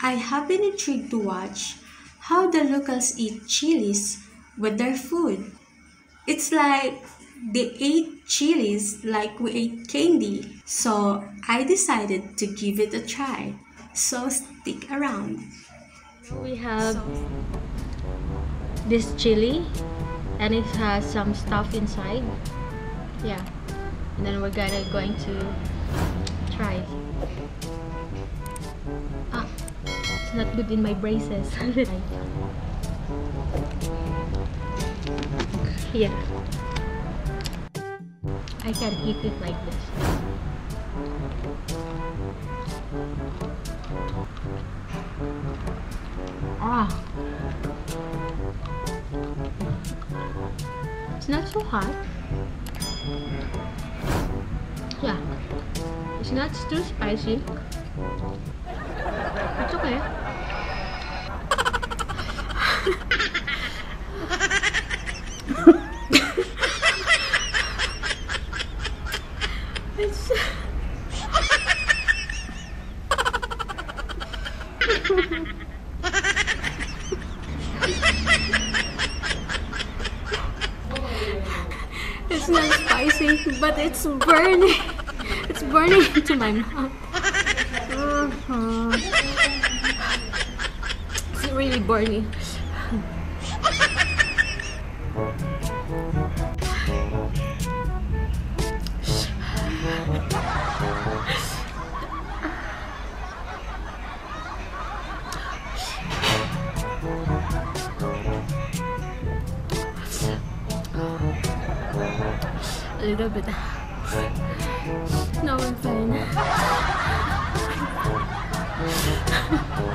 I have been intrigued to watch how the locals eat chilies with their food. It's like they ate chilies like we ate candy. So I decided to give it a try. So stick around. We have this chili and it has some stuff inside. Yeah. And then we're going to try. Ah, it's not good in my braces. Yeah. I can eat it like this. Ah. It's not so hot. Yeah. It's not too spicy. It's okay. It's it's not spicy, but it's burning. It's burning into my mouth. It's really burning. A little bit. No, I'm fine.